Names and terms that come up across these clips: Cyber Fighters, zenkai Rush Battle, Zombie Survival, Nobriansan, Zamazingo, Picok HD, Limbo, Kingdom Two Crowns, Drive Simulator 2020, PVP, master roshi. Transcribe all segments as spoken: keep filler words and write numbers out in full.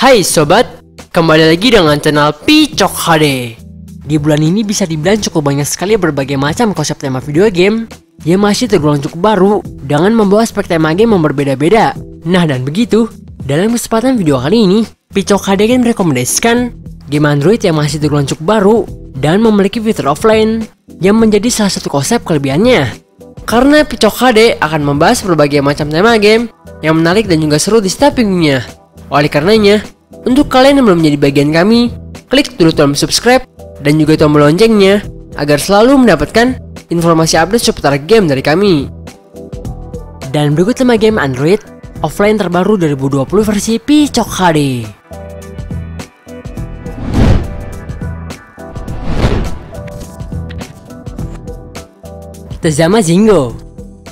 Hai sobat, kembali lagi dengan channel Picok H D. Di bulan ini bisa dibilang cukup banyak sekali berbagai macam konsep tema video game yang masih tergolong cukup baru dengan membawa aspek tema game yang berbeda-beda. Nah dan begitu, dalam kesempatan video kali ini Picok H D akan merekomendasikan game Android yang masih tergolong cukup baru dan memiliki fitur offline yang menjadi salah satu konsep kelebihannya. Karena Picok H D akan membahas berbagai macam tema game yang menarik dan juga seru di setiap minggunya. Oleh karenanya, untuk kalian yang belum menjadi bagian kami, klik dulu tombol subscribe dan juga tombol loncengnya agar selalu mendapatkan informasi update seputar game dari kami. Dan berikut tema game Android offline terbaru dua ribu dua puluh versi Picok H D. Zamazingo.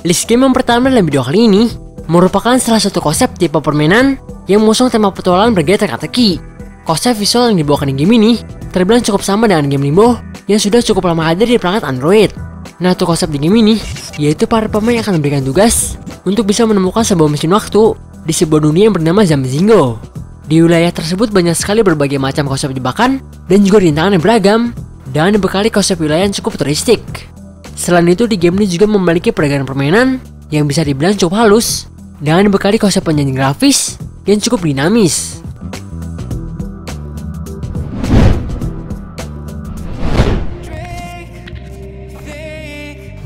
List game yang pertama dalam video kali ini merupakan salah satu konsep tipe permainan yang mengusung tema petualangan bergaya teka-teki. Konsep visual yang dibawakan di game ini terbilang cukup sama dengan game Limbo yang sudah cukup lama hadir di perangkat Android. Nah, tuh konsep di game ini yaitu para pemain akan memberikan tugas untuk bisa menemukan sebuah mesin waktu di sebuah dunia yang bernama Zamazingo. Di wilayah tersebut banyak sekali berbagai macam konsep jebakan dan juga rintangan yang beragam dan dibekali konsep wilayah yang cukup futuristik. Selain itu, di game ini juga memiliki pergerakan permainan yang bisa dibilang cukup halus dengan dibekali konsep penyajian grafis yang cukup dinamis.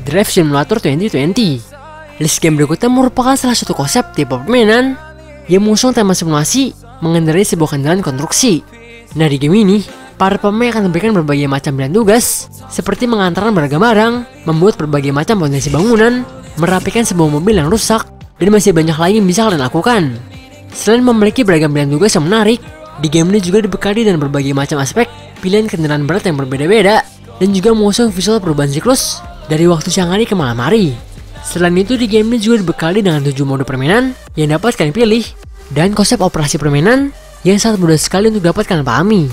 Drive Simulator dua ribu dua puluh. List game berikutnya merupakan salah satu konsep tipe permainan yang mengusung tema simulasi mengendarai sebuah kendaraan konstruksi. Nah, di game ini para pemain akan memberikan berbagai macam pilihan tugas seperti mengantarkan beragam barang, membuat berbagai macam fondasi bangunan, merapikan sebuah mobil yang rusak, dan masih banyak lagi yang bisa kalian lakukan. Selain memiliki beragam pilihan tugas yang menarik, di game ini juga dibekali dengan berbagai macam aspek pilihan kendaraan berat yang berbeda-beda dan juga mengusung visual perubahan siklus dari waktu siang hari ke malam hari. Selain itu, di game ini juga dibekali dengan tujuh mode permainan yang dapat kalian pilih dan konsep operasi permainan yang sangat mudah sekali untuk dapat kalian pahami.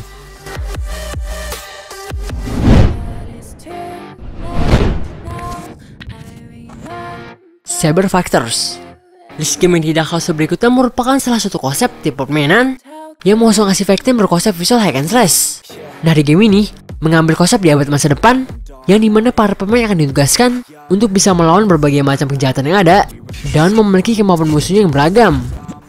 Cyber Fighters. List game yang tidak kalah berikutnya merupakan salah satu konsep tipe permainan yang mengusung aksi fighting berkonsep visual hack and slash. Nah, di game ini mengambil konsep di abad masa depan yang dimana para pemain akan ditugaskan untuk bisa melawan berbagai macam kejahatan yang ada dan memiliki kemampuan musuhnya yang beragam.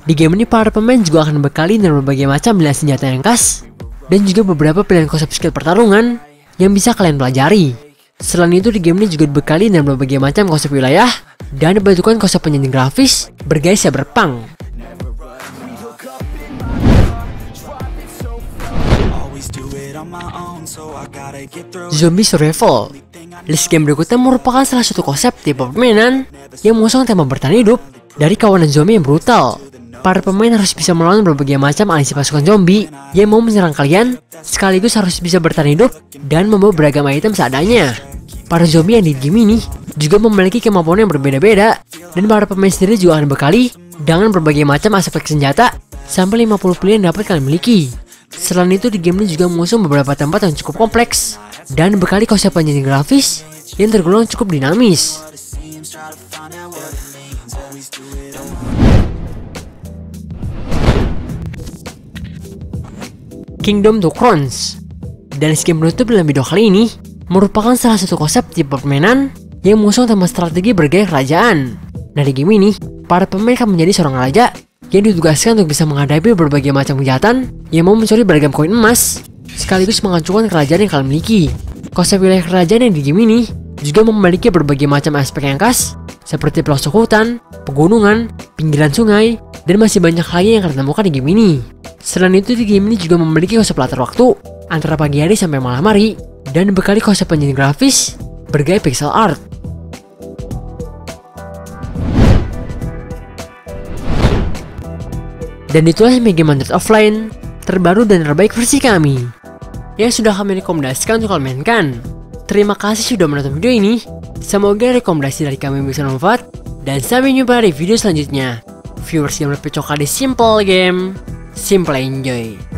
Di game ini para pemain juga akan dibekali dengan berbagai macam pilihan senjata yang khas dan juga beberapa pilihan konsep skill pertarungan yang bisa kalian pelajari. Selain itu, di game ini juga dibekali dengan berbagai macam konsep wilayah dan dibantukan konsep penyajian grafis bergaya cyberpunk. Zombie Survival. List game berikutnya merupakan salah satu konsep tipe permainan yang mengusung tema bertahan hidup dari kawanan zombie yang brutal. Para pemain harus bisa melawan berbagai macam aliansi pasukan zombie yang mau menyerang kalian, sekaligus harus bisa bertahan hidup dan membawa beragam item seadanya. Para zombie yang di game ini juga memiliki kemampuan yang berbeda-beda dan para pemain sendiri juga akan dibekali dengan berbagai macam aspek senjata sampai lima puluh pilihan dapat kalian miliki. Selain itu, di game ini juga mengusung beberapa tempat yang cukup kompleks dan dibekali konsep penyajian grafis yang tergolong cukup dinamis. Kingdom Two Crowns. Dan skin penutup dalam video kali ini merupakan salah satu konsep tipe permainan yang mengusung tema strategi bergaya kerajaan. Nah, di game ini, para pemain akan menjadi seorang raja yang ditugaskan untuk bisa menghadapi berbagai macam kejahatan yang mau mencuri beragam koin emas, sekaligus menghancurkan kerajaan yang kalian miliki. Konsep wilayah kerajaan yang di game ini juga memiliki berbagai macam aspek yang khas, seperti pelosok hutan, pegunungan, pinggiran sungai, dan masih banyak lagi yang kalian temukan di game ini. Selain itu, di game ini juga memiliki konsep latar waktu antara pagi hari sampai malam hari, dan dibekali konsep penyajian grafis bergaya pixel art. Dan itulah game Android offline terbaru dan terbaik versi kami yang sudah kami rekomendasikan untuk kalian mainkan. Terima kasih sudah menonton video ini. Semoga rekomendasi dari kami bisa bermanfaat dan sampai jumpa di video selanjutnya. Viewers yang berpecok di Simple Game, simple enjoy.